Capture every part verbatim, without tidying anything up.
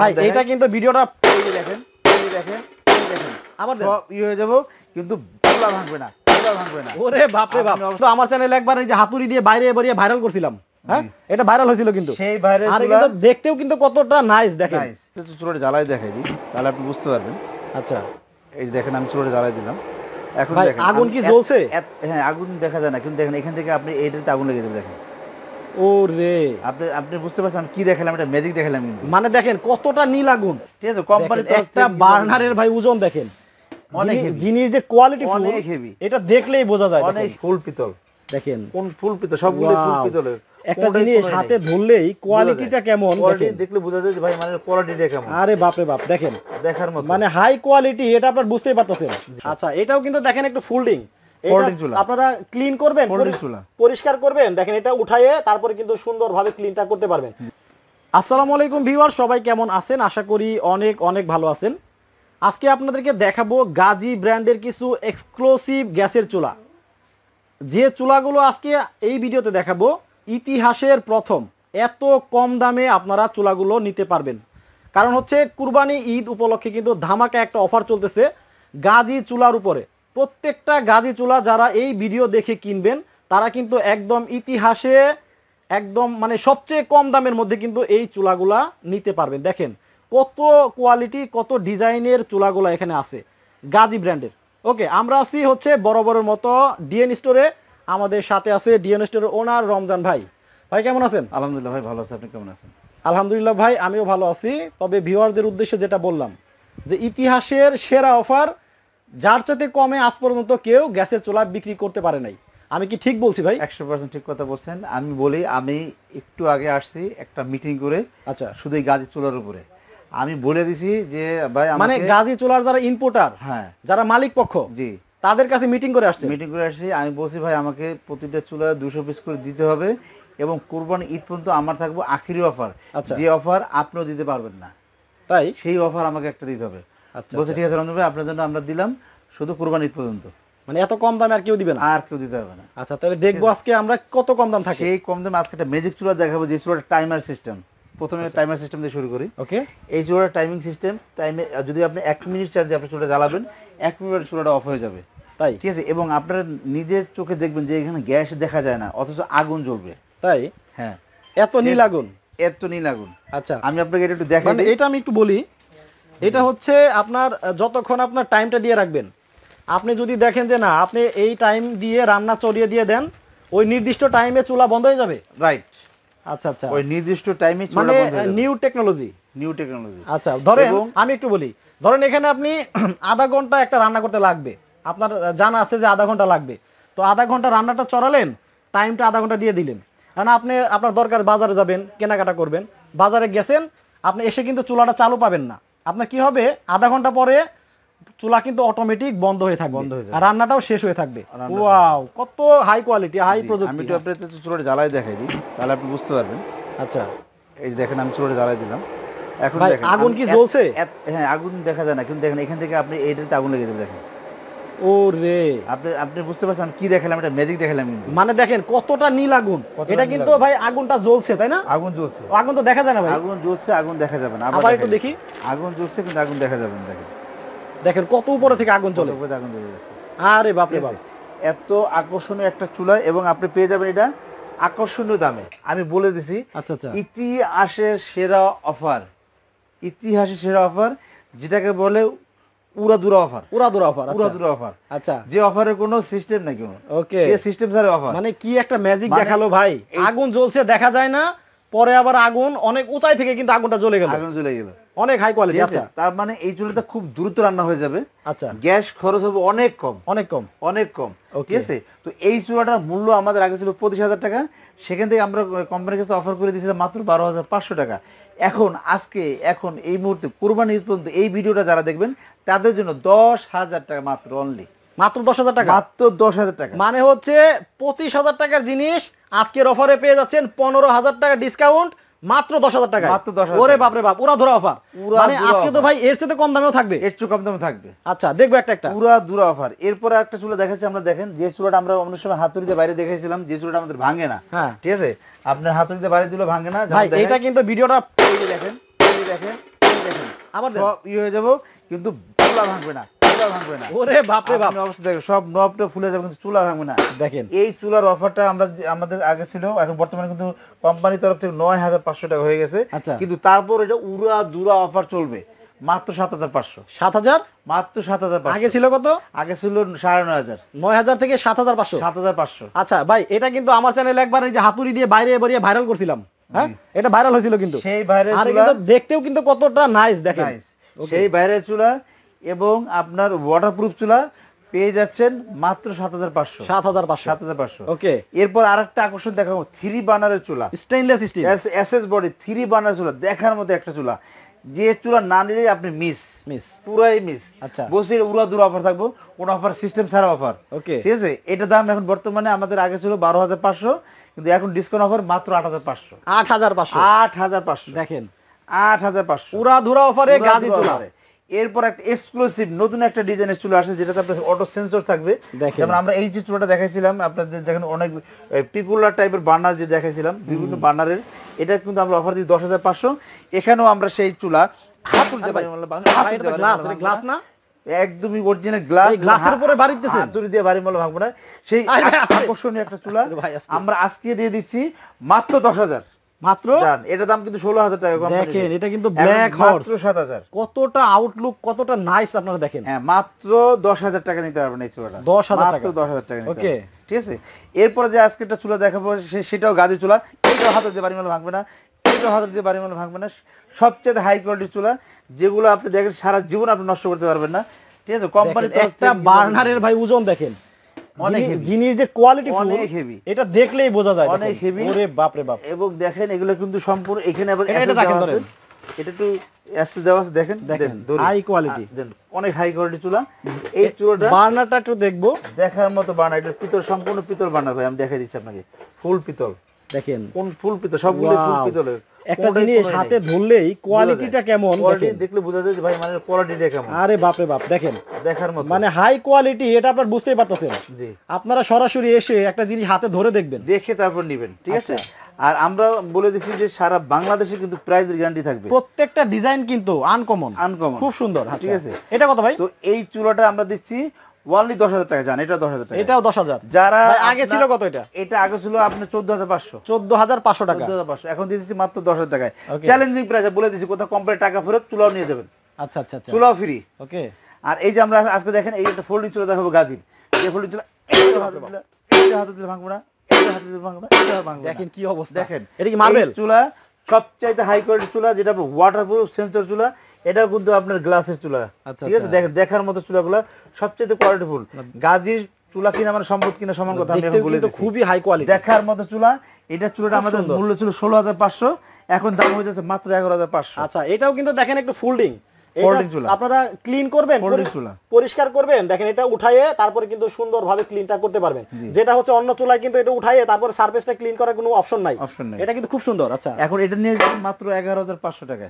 ভাই এটা কিন্তু ভিডিওটা দেখেন দেখেন দেখেন আবার ই হয়ে যাব কিন্তু পুরো ভাঙবে না পুরো ভাঙবে না ওরে বাপ রে বাপ। তো আমার চ্যানেলে একবার এই যে হাতুড়ি দিয়ে বাইরে বেরিয়ে ভাইরাল করছিলাম, হ্যাঁ এটা ভাইরাল হয়েছিল কিন্তু সেই ভাইরাল আর কিন্তু দেখতেও কিন্তু কতটা নাইস দেখেন। তো চুরোটা জ্বালাই দেখাই দিই তাহলে আপনি বুঝতে পারবেন। আচ্ছা এই দেখেন আমি চুরোটা জ্বালাই দিলাম, এখন দেখেন আগুন কি জ্বলছে। হ্যাঁ আগুন দেখা যায় না কিন্তু দেখেন এখান থেকে আপনি এইটাতে আগুন লাগিয়ে দিবেন। দেখেন ওরে আপনি আপনি বুঝতে পারছেন কি দেখালাম, এটা ম্যাজিক দেখালাম কিন্তু মানে দেখেন কতটা নীল আগুন। ঠিক আছে কোম্পানি একটা বার্নারের ভাই ওজন দেখেন অনেক জিনিস যে কোয়ালিটি ফুল অনেক হেভি, এটা দেখলেই বোঝা যায়। অনেক ফুল পিতল দেখেন কোন ফুল পিতল সবগুলো ফুল পিতলের, একটা জিনিস হাতে ধরলেই কোয়ালিটিটা কেমন দেখেন দেখলে বোঝা যায় ভাই মানে কোয়ালিটিটা কেমন। আরে বাপ রে বাপ দেখেন দেখার মতো মানে হাই কোয়ালিটি, এটা আপনি বুঝতেই পারতেছেন। আচ্ছা এটাও কিন্তু দেখেন একটু ফোল্ডিং, আপনারা ক্লিন করবেন পরিষ্কার করবেন দেখেন এটা উঠায়ে তারপরে কিন্তু সুন্দরভাবে ক্লিনটা করতে পারবেন। আসসালামু আলাইকুম ভিউয়ার, সবাই কেমন আছেন? আশা করি অনেক অনেক ভালো আছেন। আজকে আপনাদেরকে দেখাবো গাজি ব্র্যান্ডের কিছু এক্সক্লুসিভ গ্যাসের চুলা, যে চুলাগুলো আজকে এই ভিডিওতে দেখাবো ইতিহাসের প্রথম এত কম দামে আপনারা চুলাগুলো নিতে পারবেন। কারণ হচ্ছে কুরবানি ঈদ উপলক্ষে কিন্তু ধামাকা একটা অফার চলতেছে গাজি চুলার উপরে। প্রত্যেকটা গাজি চুলা যারা এই ভিডিও দেখে কিনবেন তারা কিন্তু একদম ইতিহাসে একদম মানে সবচেয়ে কম দামের মধ্যে কিন্তু এই চুলাগুলা নিতে পারবেন। দেখেন কত কোয়ালিটি কত ডিজাইনের চুলাগুলা এখানে আছে গাজি ব্র্যান্ডের। ওকে আমরা আছি হচ্ছে বরাবরের মতো ডিএন স্টোরে, আমাদের সাথে আছে ডিএন স্টোরের ওনার রমজান ভাই। ভাই কেমন আছেন? আলহামদুলিল্লাহ ভাই ভালো আছি, আপনি কেমন আছেন? আলহামদুলিল্লাহ ভাই আমিও ভালো আছি। তবে ভিউয়ারদের উদ্দেশ্যে যেটা বললাম যে ইতিহাসের সেরা অফার, যার চাইতে কমে আজ পর্যন্ত কেউ গ্যাসের চুলা বিক্রি করতে পারে নাই। আমি কি ঠিক বলছি ভাই? একশো পার্সেন্ট ঠিক কথা বলছেন। আমি বলি আমি একটু আগে আসছি একটা মিটিং করে, আচ্ছা শুধু গাজি চুলার উপরে আমি বলে দিছি যে ভাই মানে গাজি চুলার যারা ইম্পোর্টার, হ্যাঁ যারা মালিক পক্ষ, জি তাদের কাছে মিটিং করে আসছি মিটিং করে আসছি আমি বলছি ভাই আমাকে প্রতিটা চুলা দুশো পিস করে দিতে হবে এবং কুরবানি ঈদ পর্যন্ত আমার থাকবো আখিরি অফার, যে অফার আপনিও দিতে পারবেন না, তাই সেই অফার আমাকে একটা দিতে হবে। বলছে ঠিক আছে রঞ্জন ভাই আপনার জন্য আমরা দিলাম শুধু কুরবানি ঈদ পর্যন্ত, মানে এত কম দামে আর কেউ দিবে না, আর কেউ দিতে পারবে না। আচ্ছা তাহলে দেখবো আজকে আমরা কত কম দাম থাকে। এই কম দামে আজকে একটা ম্যাজিক চুলা দেখাবো যে চুলাটা টাইমার সিস্টেম। প্রথমে টাইমার সিস্টেম দিয়ে শুরু করি। ওকে এই চুলাটা টাইমিং সিস্টেম, টাইমে যদি আপনি এক মিনিট চার্জে আপনি চুলাটা জ্বালাবেন এক মিনিট চুলাটা অফ হয়ে যাবে, তাই ঠিক আছে। এবং আপনারা নিজের চোখে দেখবেন যে এখানে গ্যাস দেখা যায় না অথচ আগুন জ্বলবে, তাই হ্যাঁ এত নীল আগুন এত নীল আগুন। আচ্ছা আমি আপনাকে এটা একটু দেখাই, এটা আমি একটু বলি, এটা হচ্ছে আপনার যতক্ষণ আপনার টাইমটা দিয়ে রাখবেন। আপনি যদি দেখেন যে না আপনি এই টাইম দিয়ে রান্না চড়িয়ে দিয়ে দেন ওই নির্দিষ্ট টাইমে চুলা বন্ধ হয়ে যাবে, রাইট? আচ্ছা আচ্ছা ওই নির্দিষ্ট টাইমে চুলা বন্ধ হয়ে যাবে, নিউ টেকনোলজি নিউ টেকনোলজি আচ্ছা ধরেন আমি একটু বলি, ধরেন এখানে আপনি আধা ঘন্টা একটা রান্না করতে লাগবে, আপনার জানা আছে যে আধা ঘন্টা লাগবে, তো আধা ঘন্টা রান্নাটা চড়ালেন টাইমটা আধা ঘন্টা দিয়ে দিলেন, কারণ আপনি আপনার দরকার বাজারে যাবেন কেনাকাটা করবেন, বাজারে গেছেন আপনি এসে কিন্তু চুলাটা চালু পাবেন না, আপনার কি হবে আধা ঘন্টা পরে চুলা কিন্তু অটোমেটিক বন্ধ হয়ে থাকবে আর রান্নাটাও শেষ হয়ে থাকবে। ওয়াও কত হাই কোয়ালিটি হাই প্রযুক্তি। আমি আপনাকে চুলাটা জ্বালাই দেখাই দিই তাহলে আপনি বুঝতে পারবেন। আচ্ছা এই দেখেন আমি চুলাটা জ্বালাই দিলাম, এখন দেখেন আগুন কি জ্বলছে। হ্যাঁ আগুন দেখা যায় না কিন্তু দেখেন এখান থেকে আপনি এইটাতে আগুন লাগিয়ে দেবেন। দেখেন ওরে আপনি আপনি বুঝতে পারছেন কি দেখালাম, এটা ম্যাজিক দেখালাম কিন্তু মানে দেখেন কতটা নীল আগুন। এটা কিন্তু ভাই আগুনটা জ্বলছে তাই না? আগুন জ্বলছে, আগুন তো দেখা যায় না ভাই, আগুন জ্বলছে আগুন দেখা যাবে না। আবার একটু দেখি, আগুন জ্বলছে কিন্তু আগুন দেখা যাবে না। দেখেন দেখেন কত উপরে থেকে আগুন চলে, আগুন জ্বলে যাচ্ছে। আরে বাপ রে বাপ এত আকর্ষণীয় একটা চুলা এবং আপনি পেয়ে যাবেন এটা আকর্ষণীয় দামে। আমি বলে দিছি আচ্ছা আচ্ছা ইতিহাসের সেরা অফার, ইতিহাসের সেরা অফার যেটাকে বলে উড়াদুরা অফার, উড়াদুরা অফার উড়াদুরা অফার। আচ্ছা যে অফারের কোনো সিস্টেম নাই কোনো, ওকে এই সিস্টেম স্যার অফার মানে কি একটা ম্যাজিক দেখালো ভাই। আগুন জ্বলছে দেখা যায় না, পরে আবার আগুন অনেক উঁচাই থেকে কিন্তু আগুনটা জ্বলে গেল, আগুন জ্বলে গেল অনেক হাই কোয়ালিটি। আচ্ছা তার মানে এই চুলাটা খুব দ্রুত রান্না হয়ে যাবে, আচ্ছা গ্যাস খরচ হবে অনেক কম অনেক কম অনেক কম। ঠিক আছে তো এই চুলাটার মূল্য আমাদের আগে ছিল পঁচিশ হাজার টাকা, সেখান থেকে আমরা কোম্পানির কাছে অফার করে দিয়েছিলাম মাত্র বারো হাজার পাঁচশো টাকা। এখন আজকে এখন এই মুহূর্তে কুরবানি ঈদ পর্যন্ত এই ভিডিওটা যারা দেখবেন তাদের জন্য দশ হাজার টাকা মাত্র, অনলি মাত্র দশ হাজার টাকা, মাত্র দশ হাজার টাকা মানে হচ্ছে পঁচিশ হাজার টাকার জিনিস আজকের অফারে পেয়ে যাচ্ছেন পনেরো হাজার টাকা ডিসকাউন্ট মাত্র দশ হাজার টাকা। ওরে বাপ রে বাপ পুরা ধরা অফার, মানে আজকে তো ভাই এর চেয়ে কম দামেও থাকবে, এর চেয়ে কম দামে থাকবে। আচ্ছা দেখবো একটা একটা পুরা ধরা অফার। এরপরে একটা চুলা দেখাচ্ছি আমরা, দেখেন যে চুলাটা আমরা অন্য সময় হাতুড়িতে বাইরে দেখাইছিলাম যে চুলাটা আমাদের ভাঙে না, হ্যাঁ ঠিক আছে আপনার হাতুড়িতে বাইরে দিলে ভাঙে না ভাই, এটা কিন্তু ভিডিওটা দেখেন দেখেন এই দেখেন আবার সব ই হয়ে যাব কিন্তু চুলা ভাঙবে না চুলা ভাঙবে না ওরে বাপ রে বাপ অবস্থা দেখেন সব নবটা ফুলে যাবে কিন্তু চুলা ভাঙবে না দেখেন এই চুলার অফারটা আমরা আমাদের আগে ছিল এখন বর্তমানে কিন্তু কোম্পানি তরফ থেকে নয় হাজার পাঁচশো টাকা হয়ে গেছে কিন্তু তারপর এটা উড়া দুরা অফার চলবে মাত্র সাত হাজার পাঁচশো সাত হাজার মাত্র সাত হাজার পাঁচশো আগে ছিল কত আগে ছিল নয় হাজার পাঁচশো নয় হাজার থেকে সাত হাজার পাঁচশো সাত হাজার পাঁচশো আচ্ছা ভাই এটা কিন্তু আমার চ্যানেলে একবার এই যে হাতুড়ি দিয়ে বাইরে বেরিয়ে ভাইরাল করছিলাম হ্যাঁ এটা ভাইরাল হয়েছিল কিন্তু সেই ভাইরাল আর এটা দেখতেও কিন্তু কতটা নাইস দেখেন সেই ভাইরাল চুলা এবং আপনার ওয়াটারপ্রুফ চুলা পেয়ে যাচ্ছেন মাত্র সাত হাজার পাঁচশো সাত হাজার পাঁচশো সাত হাজার পাঁচশো ওকে এরপর আরেকটা আকর্ষণ দেখাবো থ্রি বার্নারের চুলা stainless steel SS body three burner চুলা দেখার মতো একটা চুলা যে চুলা না নিলে আপনি মিস মিস পুরাই মিস আচ্ছা বসির উড়া দুরা অফার থাকবো কোন অফার সিস্টেম ছাড়া অফার ওকে ঠিক আছে এটা দাম এখন বর্তমানে আমাদের আগে ছিল বারো হাজার পাঁচশো কিন্তু এখন ডিসকাউন্ট অফার মাত্র আট হাজার পাঁচশো আট হাজার পাঁচশো আট হাজার পাঁচশো দেখেন আট হাজার পাঁচশো উড়া দুরা অফারে গাজি চুলা এরপর একটা এক্সক্লুসিভ নতুন একটা ডিজাইনের চুলা আসে যেটাতে আপনাদের অটো সেন্সর থাকবে যেমন আমরা এই যে চুলাটা দেখাইছিলাম আপনাদের দেখেন অনেক পিকুলার টাইপের বার্নার যে দেখাইছিলাম বিভিন্ন বার্নারের এটা কিন্তু আমরা অফার দিই দশ হাজার পাঁচশো এখানেও আমরা সেই চুলা হাতুড়ি দিয়ে বাড়ি গ্লাস গ্লাস না একদমই অরিজিনাল গ্লাস গ্লাসের উপরে বাড়িতেছে হাতুড়ি দিয়ে বাড়ি মালা ভাঙবো না সেই আকর্ষণীয় একটা চুলা আমরা আজকে দিয়ে দিচ্ছি মাত্র দশ হাজার মাত্র এটা দাম কিন্তু ষোলো হাজার টাকা দেখেন এটা কিন্তু ব্ল্যাক হর্স সাত হাজার কতটা আউটলুক কতটা নাইস আপনারা দেখেন হ্যাঁ মাত্র দশ হাজার টাকা নিতে পারবেন এই চুলাটা দশ হাজার টাকা দশ হাজার টাকা ওকে ঠিক আছে এরপর যে আজকে একটা চুলা দেখাবো সেটাও গাজি চুলা এটা হাতে দিয়ে বাড়িমাল ভাঙবে না এটা হাতে দিয়ে বাড়িমাল ভাঙবে না সবচেয়ে হাই কোয়ালিটির চুলা যেগুলো আপনি দেখেন সারা জীবন আপনি নষ্ট করতে পারবেন না ঠিক আছে কোম্পানির একটা বার্নারের ভাই ওজন দেখেন অনেক জিনিস যে কোয়ালিটি অনেক হেভি এটা দেখলেই বোঝা যায় অনেক হেভি ওরে বাপ রে বাপ এবং দেখেন এগুলো কিন্তু সম্পূর্ণ এখানে আবার এটা দেখেন ধরেন এটা একটু এসে দেওয়া আছে দেখেন দেখেন হাই কোয়ালিটি অনেক হাই কোয়ালিটি চুলা এই চুলাটা বার্নারটা একটু দেখবো দেখার মতো বার্নার এটা পিতল সম্পূর্ণ পিতল বার্নার ভাই আমি দেখাই দিচ্ছি আপনাকে ফুল পিতল দেখেন কোন ফুল পিতল সবগুলো ফুল পিতলের একটা জিনিস হাতে ধরলেই কোয়ালিটিটা কেমন দেখেন দেখলে বোঝা যায় ভাই মানে কোয়ালিটিটা কেমন আরে বাপ রে বাপ দেখেন দেখার মত মানে হাই কোয়ালিটি এটা আপনারা বুঝতেই পারতেছেন জি আপনারা সরাসরি এসে একটা জিনিস হাতে ধরে দেখবেন দেখে তারপর নেবেন ঠিক আছে আর আমরা বলে দিছি যে সারা বাংলাদেশে কিন্তু প্রাইজের গ্যারান্টি থাকবে প্রত্যেকটা ডিজাইন কিন্তু আনকমন আনকমন খুব সুন্দর ঠিক আছে এটা কত ভাই তো এই চুলাটা আমরা দিচ্ছি ওনলি দশ হাজার টাকা জান এটা দশ হাজার টাকা এটাও দশ হাজার যারা আগে ছিল কত এটা এটা আগে ছিল আপনি চোদ্দ হাজার পাঁচশো চোদ্দ হাজার পাঁচশো টাকা চোদ্দ হাজার পাঁচশো এখন দিয়েছি মাত্র দশ হাজার টাকায় চ্যালেঞ্জিং প্রাইসে বলে দিছি কোথা কমপ্লিট টাকা ফেরত চুলাও নিয়ে যাবেন আচ্ছা আচ্ছা আচ্ছা চুলাও ফ্রি ওকে আর এই যে আমরা আজকে দেখেন এই একটা ফোল্ডিং চুলা দেখাবো গাজির এই ফোল্ডিং চুলা এইটা হাতে দিলে এইটা হাতে দিলে ভাঙবো না এইটা হাতে দিলে ভাঙবো না এইটা ভাঙবো দেখেন কি অবস্থা দেখেন এটা কি মার্বেল চুলা সবচাইতে হাই কোয়ালিটি চুলা যেটা ওয়াটারপ্রুফ সেন্সর চুলা এটা কিন্তু আপনার গ্লাসের চুলা ঠিক আছে দেখেন দেখার মতো চুলাগুলো সবচেয়ে কোয়ালিটিফুল গাজির চুলা কিনা মানে সম্পদ কিনা সমান কথা আমি এখন বলে দিচ্ছি কিন্তু খুবই হাই কোয়ালিটি দেখার মতো চুলা এটা চুলাটা আমাদের মূল্য ছিল ষোলো হাজার পাঁচশো এখন দাম হয়ে যাচ্ছে মাত্র এগারো হাজার পাঁচশো আচ্ছা এটাও কিন্তু দেখেন একটু ফোল্ডিং ফোল্ডিং চুলা আপনারা ক্লিন করবেন ফোল্ডিং চুলা পরিষ্কার করবেন দেখেন এটা উঠায়ে তারপরে কিন্তু সুন্দরভাবে ক্লিনটা করতে পারবেন যেটা হচ্ছে অন্য চুলায় কিন্তু এটা উঠায়ে তারপর সারফেসটা ক্লিন করার কোনো অপশন নাই এটা কিন্তু খুব সুন্দর আচ্ছা এখন এটা নিয়ে মাত্র এগারো হাজার পাঁচশো টাকা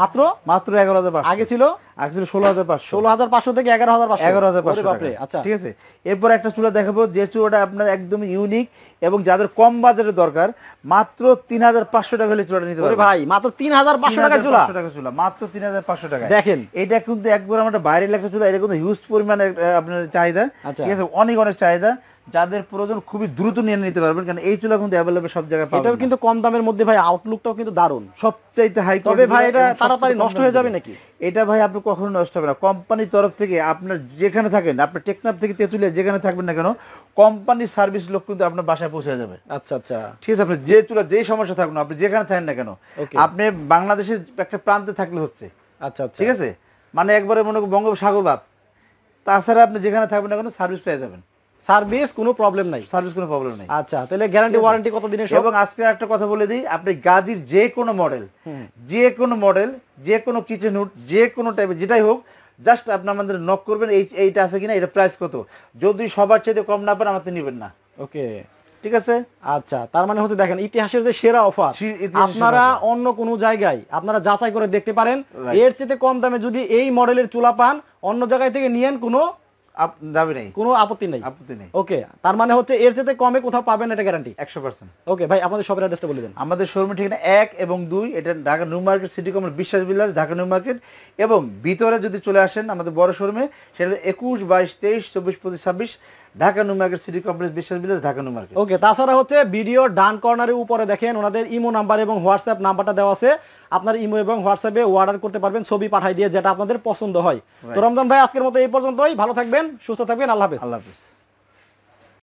মাত্র মাত্র এগারো হাজার পাঁচশো আগে ছিল আগে ছিল ষোলো হাজার পাঁচশো ষোলো হাজার পাঁচশো থেকে এগারো হাজার পাঁচশো এগারো হাজার পাঁচশো বাপরে আচ্ছা ঠিক আছে এরপর একটা চুলা দেখাবো যে চুলাটা আপনার একদম ইউনিক এবং যাদের কম বাজেটে দরকার মাত্র তিন হাজার পাঁচশো টাকা হলে চুলাটা নিতে পারবেন ওরে ভাই মাত্র তিন হাজার পাঁচশো টাকা চুলা চুলা মাত্র তিন হাজার পাঁচশো টাকা দেখেন এটা কিন্তু একবার আমাদের বাইরে লাগা চুলা এটা কিন্তু হিউজ পরিমাণে আপনার চাহিদা ঠিক আছে অনেক অনেক চাহিদা যাদের প্রয়োজন খুবই দ্রুত নিয়ে নিতে পারবেন কারণ এই চুলা কিন্তু अवेलेबल সব জায়গায় পাবেন এটাও কিন্তু কম দামের মধ্যে ভাই আউটলুকটাও কিন্তু দারুণ সবচাইতে হাই তবে ভাই এটা তাড়াতাড়ি নষ্ট হয়ে যাবে নাকি এটা ভাই আপনি কখনো নষ্ট হবে না কোম্পানির তরফ থেকে আপনার যেখানে থাকেন আপনি টেকনাফ থেকে তেতুলিয়া যেখানে থাকবেন না কেন কোম্পানির সার্ভিস লোক কিন্তু আপনার বাসায় পৌঁছে যাবে আচ্ছা আচ্ছা ঠিক আছে আপনি যে চুলা যেই সমস্যা থাকুন আপনি যেখানে থাকেন না কেন আপনি বাংলাদেশের একটা প্রান্তে থাকলে হচ্ছে আচ্ছা আচ্ছা ঠিক আছে মানে একবারে মনে করুন বঙ্গোপসাগর বাদ তাছাড়া আপনি যেখানে থাকবেন না কেন সার্ভিস পেয়ে যাবেন সার্ভিস কোনো প্রবলেম নাই সার্ভিস কোনো প্রবলেম নাই আচ্ছা তাহলে গ্যারান্টি ওয়ারেন্টি কত দিনের এবং আজকে একটা কথা বলে দিই আপনি গাদির যে কোনো মডেল যে কোনো মডেল যে কোনো কিচেন হুড যে কোনো টাইপের যেটাই হোক জাস্ট আপনি আমাদের নক করবেন এই এইটা আছে কিনা এটা প্রাইস কত যদি সবার চাইতে কম না পারেন আমাদের নেবেন না ওকে ঠিক আছে আচ্ছা তার মানে হচ্ছে দেখেন ইতিহাসের যে সেরা অফার আপনারা অন্য কোনো জায়গায় আপনারা যাচাই করে দেখতে পারেন এর চেয়ে কম দামে যদি এই মডেলের চুলা পান অন্য জায়গায় থেকে নিয়েন কোনো দাবি নাই, কোনো আপত্তি নাই। আপত্তি নাই, ওকে। তার মানে হচ্ছে এর চেয়ে কমে কোথাও পাবেন এটা গ্যারান্টি একশো পার্সেন্ট। ওকে ভাই, আপনাদের শপের অ্যাড্রেসটা বলে দেন। আমাদের শোরুমের ঠিকানা এক এবং দুই, এটা Dhaka new market city complex বিশ্বাস বিলাস ঢাকা নিউ মার্কেট, এবং ভিতরে যদি চলে আসেন আমাদের বড় শোরুমে সেটা একুশ বাইশ তেইশ চব্বিশ পঁচিশ ছাব্বিশ Dhaka new market city complex বিশ্বাস বিলাস ঢাকা নিউ মার্কেট। ওকে, তাছাড়া হচ্ছে ভিডিও ডান কর্নারের উপরে দেখেন ওনাদের ইমো নাম্বার এবং হোয়াটসঅ্যাপ নাম্বারটা দেওয়া আছে, আপনার ইমো এবং হোয়াটসঅ্যাপে অর্ডার করতে পারবেন, ছবি পাঠিয়ে দিয়ে যেটা আপনাদের পছন্দ হয়। তো রমজান ভাই আজকের মতো এই পর্যন্তই, ভালো থাকবেন, সুস্থ থাকবেন, আল্লাহ হাফেজ। আল্লাহ হাফেজ।